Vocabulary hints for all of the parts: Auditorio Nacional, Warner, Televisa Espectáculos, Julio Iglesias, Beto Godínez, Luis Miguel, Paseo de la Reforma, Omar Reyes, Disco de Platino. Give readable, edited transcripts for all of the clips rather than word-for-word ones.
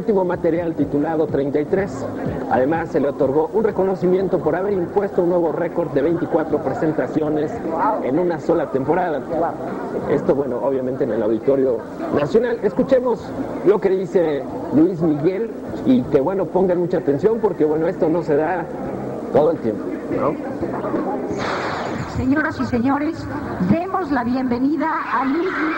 último material titulado 33. Además, se le otorgó un reconocimiento por haber impuesto un nuevo récord de 24 presentaciones en una sola temporada. Esto, bueno, obviamente en el Auditorio Nacional. Escuchemos lo que dice Luis Miguel y que, bueno, pongan mucha atención porque, bueno, esto no se da todo el tiempo, ¿no? Señoras y señores, demos la bienvenida a Luis Miguel.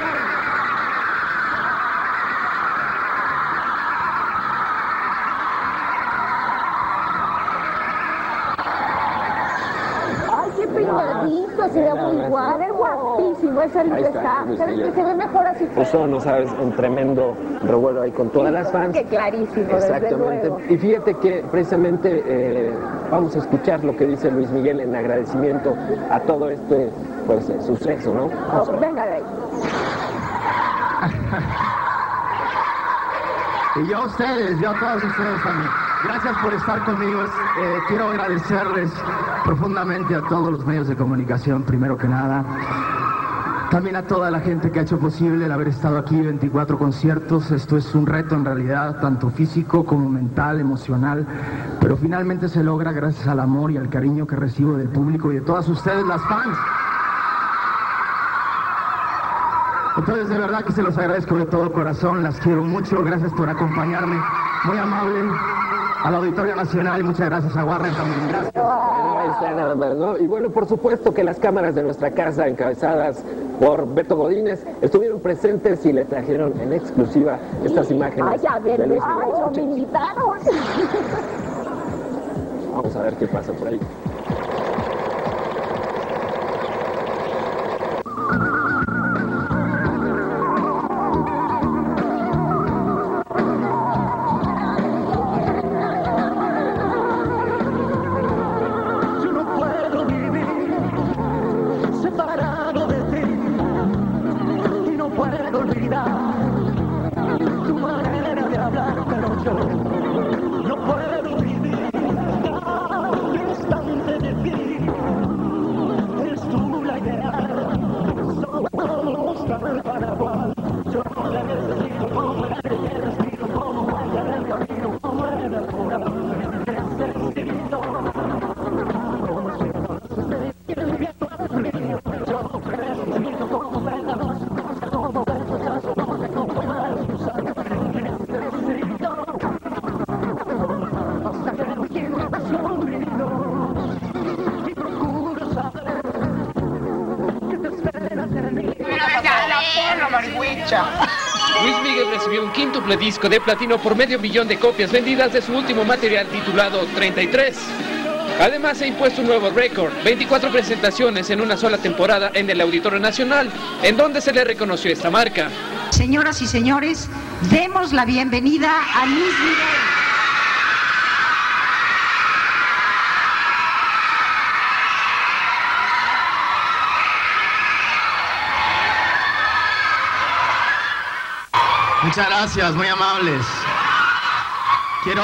Se ve muy guapo, guapísimo, es el que está, pero es que se ve mejor así. Eso, no sabes, un tremendo revuelo ahí con todas las fans. Que clarísimo, exactamente. Desde luego. Y fíjate que precisamente vamos a escuchar lo que dice Luis Miguel en agradecimiento a todo este, pues, suceso, ¿no? Oh, venga de ahí. Y yo a ustedes, yo a todos ustedes también. Gracias por estar conmigo. Quiero agradecerles profundamente a todos los medios de comunicación, primero que nada. También a toda la gente que ha hecho posible el haber estado aquí, 24 conciertos. Esto es un reto en realidad, tanto físico como mental, emocional. Pero finalmente se logra gracias al amor y al cariño que recibo del público y de todas ustedes, las fans. Entonces, de verdad que se los agradezco de todo corazón. Las quiero mucho. Gracias por acompañarme. Muy amable. Al Auditorio Nacional y muchas gracias a Warner también. Gracias. ¿No? Y bueno, por supuesto que las cámaras de nuestra casa, encabezadas por Beto Godínez, estuvieron presentes y le trajeron en exclusiva estas imágenes. Ay, a ver, de Luis Miguel. Ay, me invitaron. Vamos a ver qué pasa por ahí. Luis Miguel recibió un quíntuple disco de platino por medio billón de copias vendidas de su último material titulado 33. Además, se ha impuesto un nuevo récord, 24 presentaciones en una sola temporada en el Auditorio Nacional, en donde se le reconoció esta marca. Señoras y señores, demos la bienvenida a Luis Miguel. Muchas gracias, muy amables. Quiero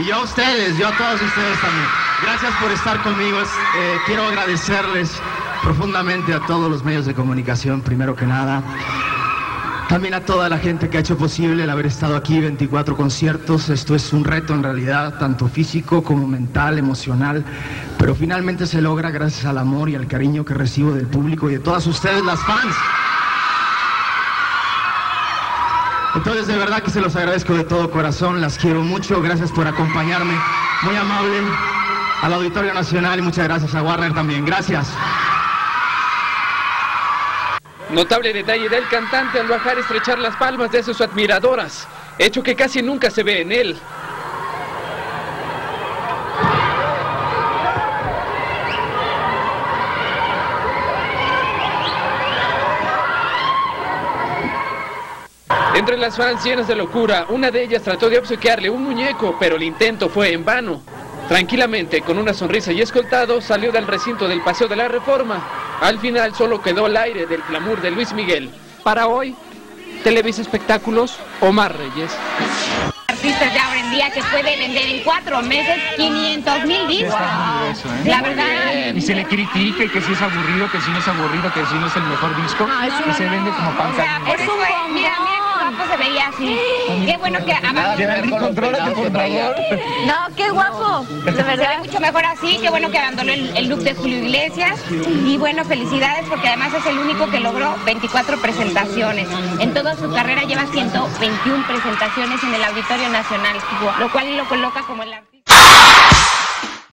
y yo a ustedes, yo a todos ustedes también. Gracias por estar conmigo. Quiero agradecerles profundamente a todos los medios de comunicación, primero que nada. También a toda la gente que ha hecho posible el haber estado aquí, 24 conciertos. Esto es un reto en realidad, tanto físico como mental, emocional. Pero finalmente se logra gracias al amor y al cariño que recibo del público y de todas ustedes, las fans. Entonces, de verdad que se los agradezco de todo corazón. Las quiero mucho. Gracias por acompañarme. Muy amable. Al Auditorio Nacional y muchas gracias a Warner también. Gracias. Notable detalle del cantante al bajar estrechar las palmas de sus admiradoras, hecho que casi nunca se ve en él. Entre las fans llenas de locura, una de ellas trató de obsequiarle un muñeco, pero el intento fue en vano. Tranquilamente, con una sonrisa y escoltado, salió del recinto del Paseo de la Reforma. Al final solo quedó el aire del clamor de Luis Miguel. Para hoy, Televisa Espectáculos, Omar Reyes. artistas de ahora en día que puede vender en 4 meses 500,000 discos. La verdad. Y se le critica que si es aburrido, que si no es aburrido, que si no es el mejor disco, que se vende como pan caliente. Es un bombón. Mira, mira qué guapo se veía así. Qué bueno que amaba. Contrólate, por favor. No, qué guapo. De verdad. Se ve mucho mejor así. Qué bueno que abandonó el look de Julio Iglesias. Y bueno, felicidades porque además es el único que logró 24 presentaciones. En toda su carrera lleva 121 presentaciones en el Auditorio Nacional, lo cual lo coloca como el artista.